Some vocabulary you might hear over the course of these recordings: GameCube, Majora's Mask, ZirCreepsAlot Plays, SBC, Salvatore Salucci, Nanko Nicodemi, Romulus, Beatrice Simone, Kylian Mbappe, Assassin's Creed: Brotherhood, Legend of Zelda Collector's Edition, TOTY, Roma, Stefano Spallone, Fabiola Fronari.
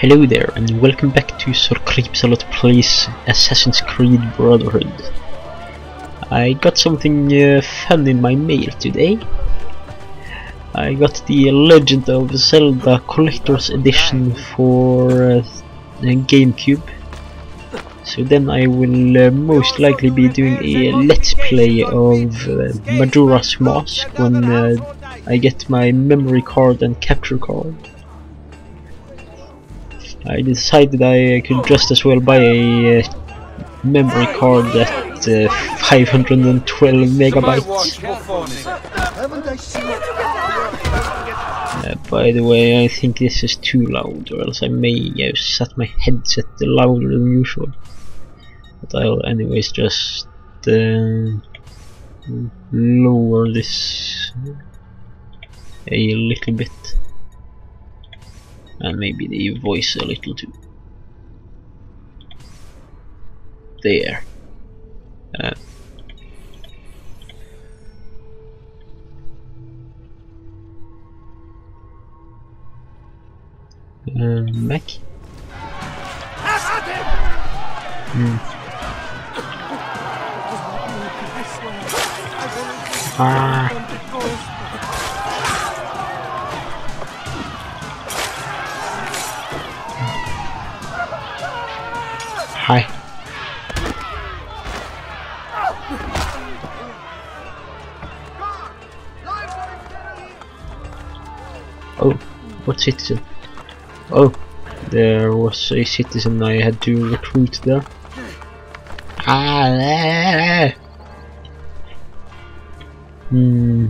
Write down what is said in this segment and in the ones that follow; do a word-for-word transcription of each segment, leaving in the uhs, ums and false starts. Hello there and welcome back to ZirCreepsAlot Plays Assassin's Creed Brotherhood. I got something uh, fun in my mail today. I got the Legend of Zelda Collector's Edition for uh, GameCube. So then I will uh, most likely be doing a Let's Play of uh, Majora's Mask when uh, I get my memory card and capture card. I decided I could just as well buy a uh, memory card at uh, five hundred twelve megabytes. Uh, by the way, I think this is too loud, or else I may have set my headset louder than usual. But I'll anyways just uh, lower this a little bit. And maybe the voice a little too. There. Uh. Uh, Mac? Hmm. Ah. Hi. Oh, what citizen? Oh, there was a citizen I had to recruit there. Ah, hmm.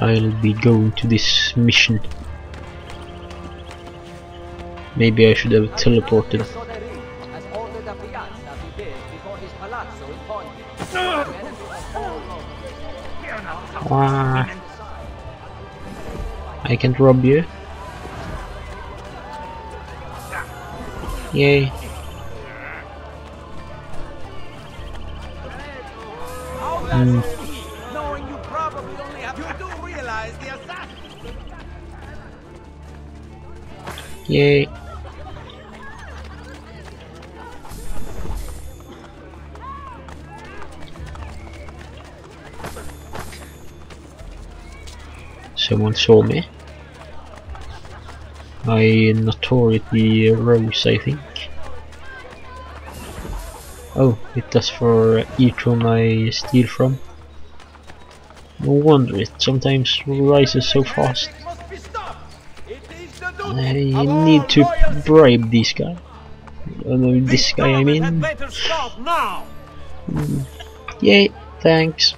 I'll be going to this mission. Maybe I should have teleported. Ah. I can't rob you. Yay. Mm. Knowing you probably only have, you do realize the assassin. Yay. Someone saw me. I notoriously rose, I think. Oh, it does for each one I steal from. No wonder it sometimes rises so fast. I need to bribe this guy. Uh, no, this guy, I mean. Mm. Yay, thanks.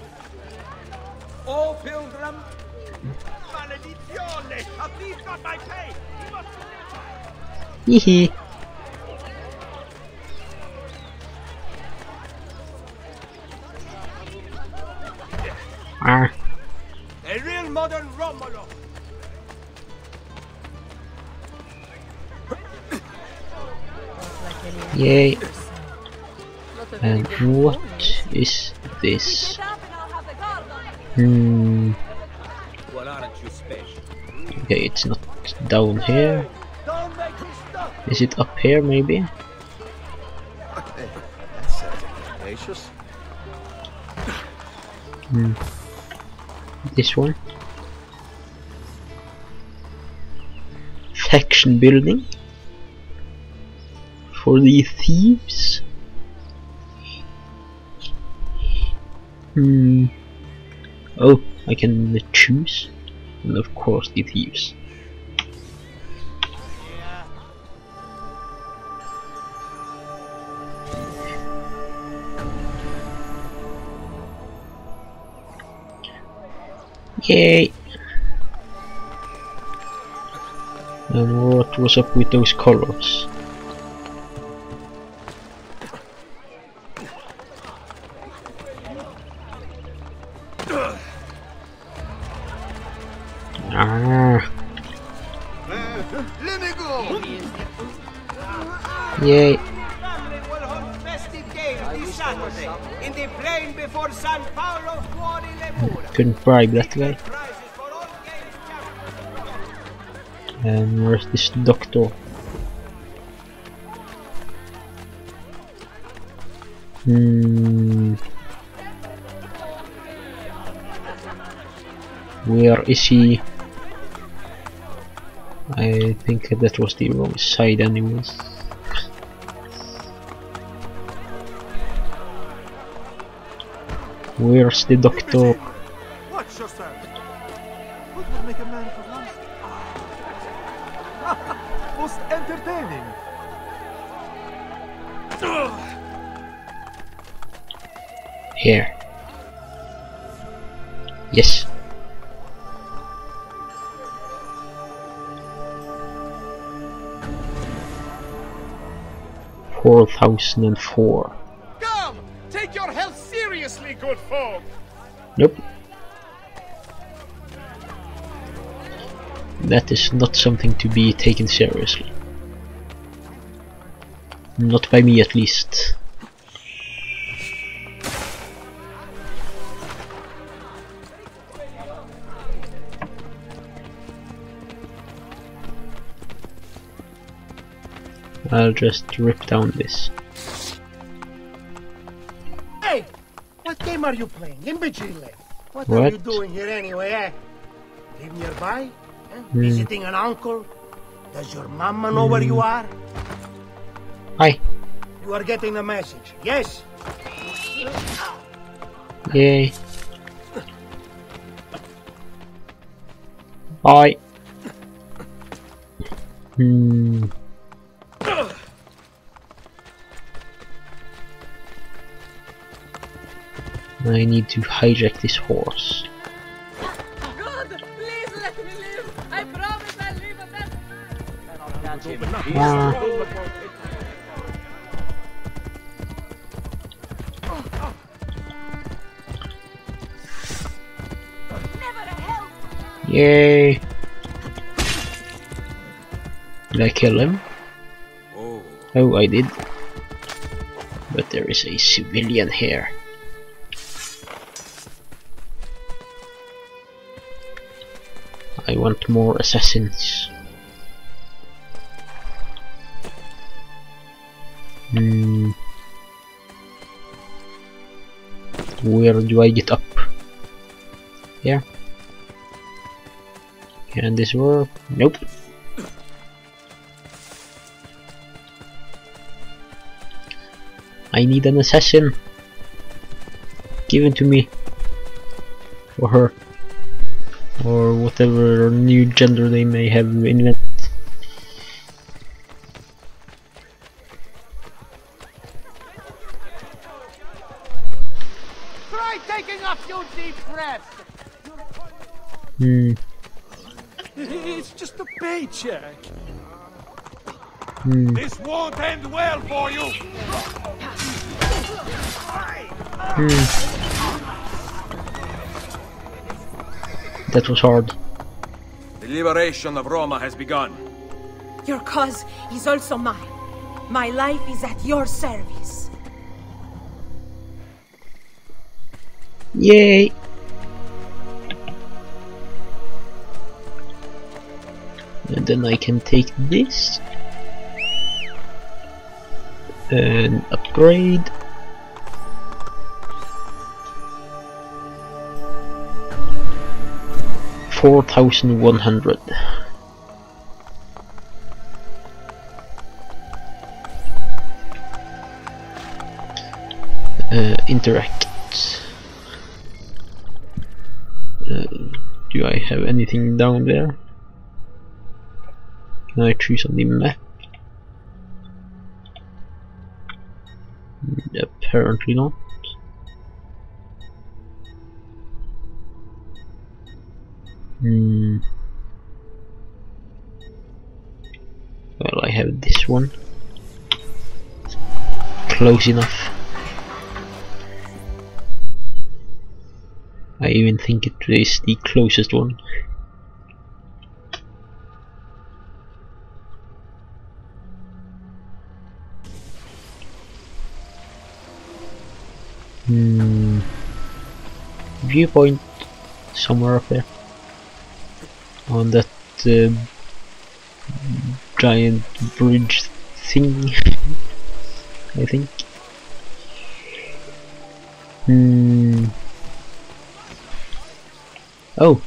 Hehe. A real modern Romulus. Yay. And what is this? Hmm. Okay, it's not down here. Is it up here maybe? Hmm. This one. Faction building for the thieves. Hmm. Oh, I can choose, and of course the thieves. Yay! And what was up with those colors? Ah! Let me go! Yay! Couldn't fry that guy. And where's this doctor? Hmm. Where is he? I think that was the wrong side anyways. Where's the doctor? Watch yourself. What would make a man for lunch? Most entertaining. Here. Yes. four thousand four. Come! Take your health seriously, good folk! Nope. That is not something to be taken seriously. Not by me, at least. I'll just rip down this. Hey! What game are you playing? Imbecile! What, what are you doing here anyway, eh? Live nearby? Eh? Mm. Visiting an uncle? Does your mama know mm. where you are? Hi. You are getting the message, yes? Yay. Hi. Hmm. I need to hijack this horse. God, please let me live! I promise I'll live a better life! Ah. Never help. Yay! Did I kill him? Oh. Oh, I did. But there is a civilian here. I want more assassins. Hmm. Where do I get up? Here? Can this work? Nope. I need an assassin. Given to me. Or her. Or whatever new gender they may have invented. Try taking a few deep breaths. Hmm. It's just a paycheck. Hmm. This won't end well for you. Hmm. That was hard. The liberation of Roma has begun. Your cause is also mine. My life is at your service. Yay! And then I can take this and upgrade. four thousand one hundred. Uh, interact. Uh, do I have anything down there? Can I choose on the map? Apparently not. Hmm. Well, I have this one. Close enough. I even think it is the closest one. Hmm. Viewpoint somewhere up there on that uh, giant bridge thing. I think. Hmm. Oh.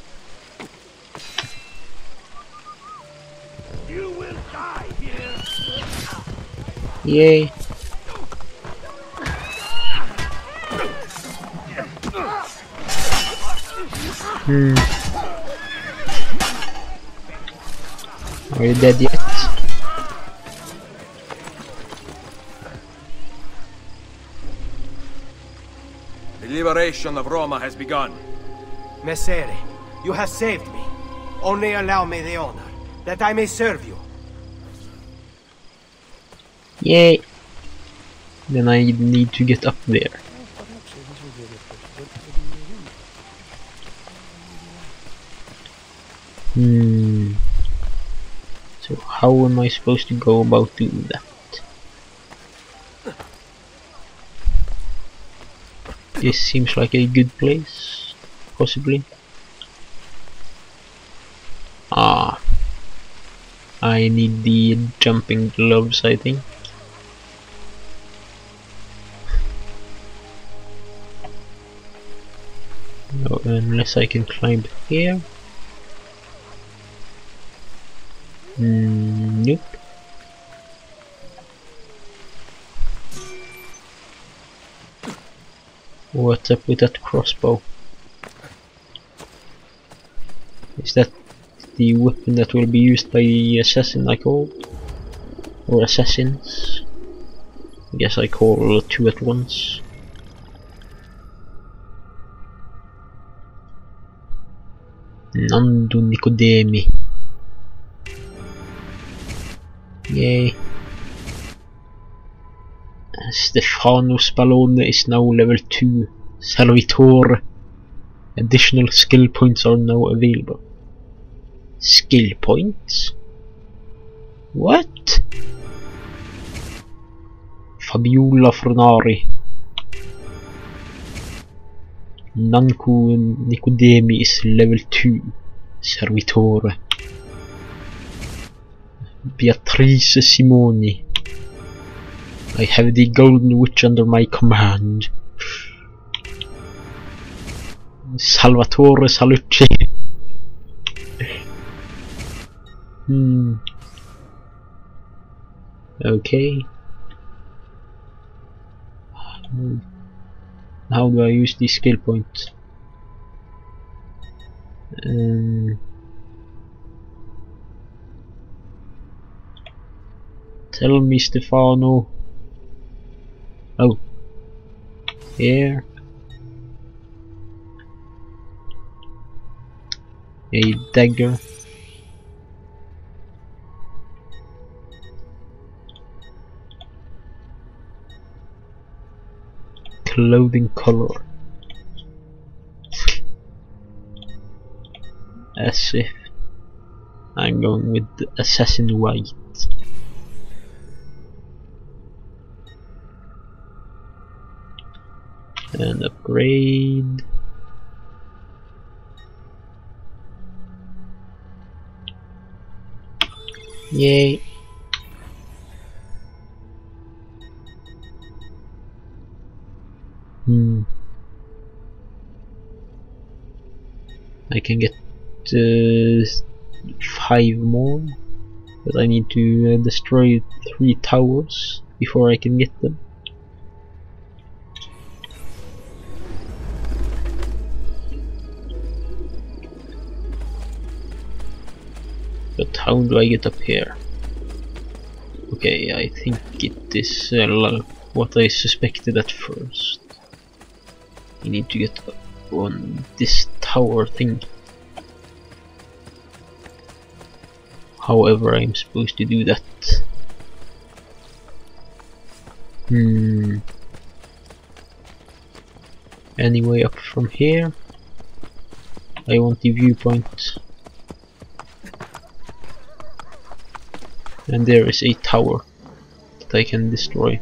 You will die here. Yay. Hmm. Are you dead yet? The liberation of Roma has begun. Messere, you have saved me. Only allow me the honor that I may serve you. Yay. Then I need to get up there. Hmm. So how am I supposed to go about doing that? This seems like a good place, possibly. Ah, I need the jumping gloves, I think. No, unless I can climb here. Mm, nope. What's up with that crossbow? Is that the weapon that will be used by the assassin I called? Or assassins? I guess I call two at once. Nanko Nicodemi. Yay. Stefano Spallone is now level two. Salvatore. Additional skill points are now available. Skill points? What? Fabiola Fronari. Nanko Nicodemi is level two. Salvatore. Beatrice Simone. I have the Golden Witch under my command. Salvatore Salucci. Hmm. Okay. How do I use the skill point? Um. Tell me, Stefano. Oh, here. A dagger. Clothing color. As if I'm going with the assassin white. And upgrade. Yay. Hmm. I can get uh, five more, but I need to uh, destroy three towers before I can get them. But how do I get up here? Okay, I think it is uh, what I suspected at first. You need to get up on this tower thing. However, I'm supposed to do that. Hmm. Anyway, up from here. I want the viewpoint. And there is a tower that I can destroy.